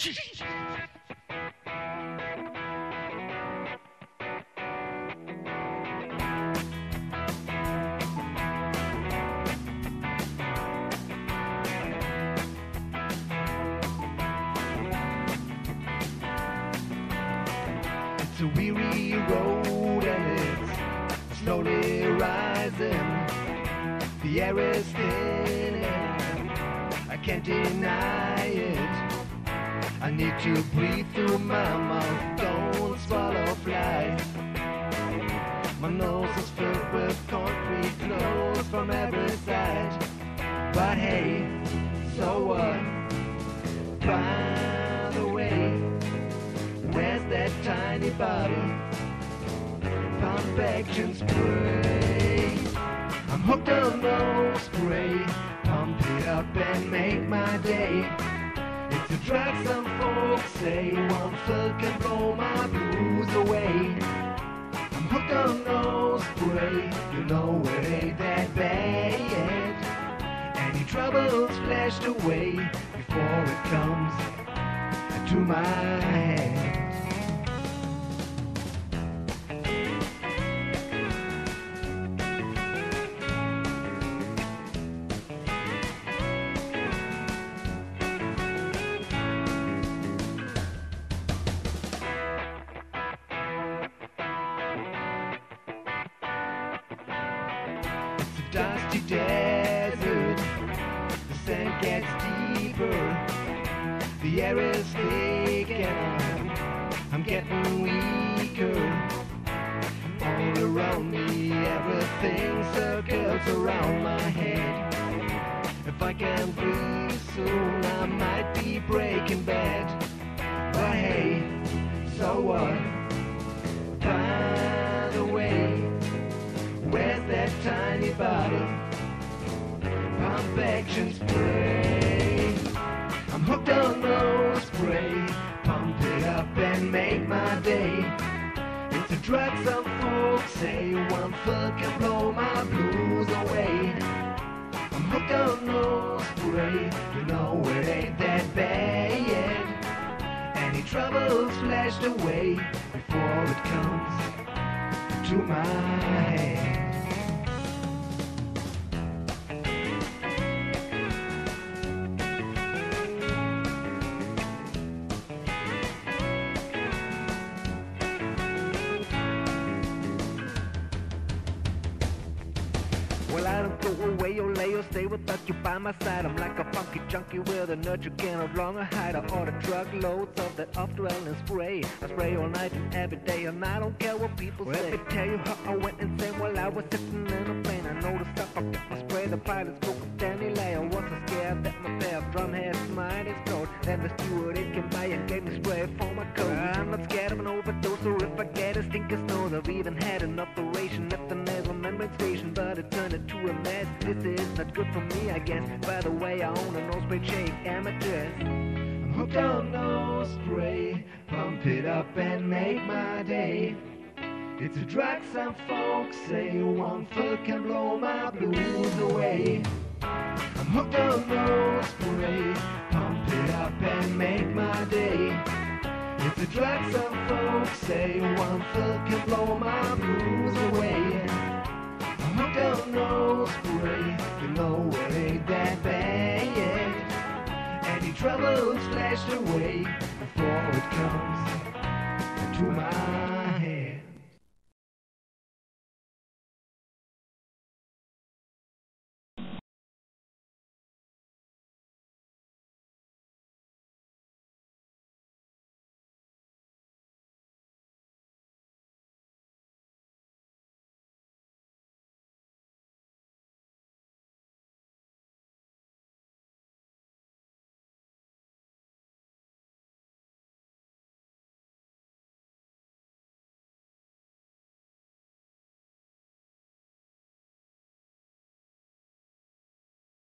It's a weary road and it's slowly rising. The air is thin and I can't deny it. I need to breathe through my mouth, don't swallow flies. My nose is filled with concrete clothes from every side. But hey, so what? By the way, where's that tiny body? Pumpaction spray. I'm hooked on those spray. Pump it up and make my day. It's a drug, some folks say. One fill can blow my blues away. I'm hooked on those spray. You know it ain't that bad. Any trouble's flashed away before it comes to my hand. Dusty desert, the sand gets deeper, the air is thick and I'm getting weaker. All around me everything circles around my head. If I can breathe soon I might be breaking bad. But hey, so what? By the way, where's that tiny body? Pump action spray. I'm hooked on those spray. Pump it up and make my day. It's a drug, some folks say. One fill can blow my blues away. I'm hooked on those spray. You know it ain't that bad. Any trouble's flashed away before it comes to my hand. Well, I don't go away, you'll lay or stay without you by my side. I'm like a funky junkie with a nut you can no longer hide. I order truckloads of that off-dwelling spray. I spray all night and every day, and I don't care what people say. Let me tell you how I went insane while I was sitting in a plane. I noticed I forgot my spray, the pilot's broke a standing lay. I was so scared that my pair of drum heads might explode. Then the stewardess came by and gave me spray for my coat. I'm not scared of an overdose, or if I get a stinker nose. I've even had an operation at the nasal membrane station, but it turned to a mess. This is not good for me, I guess. By the way, I own a nose spray chain amateur. I'm hooked on nose spray. Pump it up and make my day. It's a drug, some folks say. One fill can blow my blues away. I'm hooked on nose spray. Pump it up and make my day. It's a drug, some folks say. One fill can blow my blues away. I'm hooked on nose spray, you know it ain't that bad. Any trouble's flashed away before it comes to my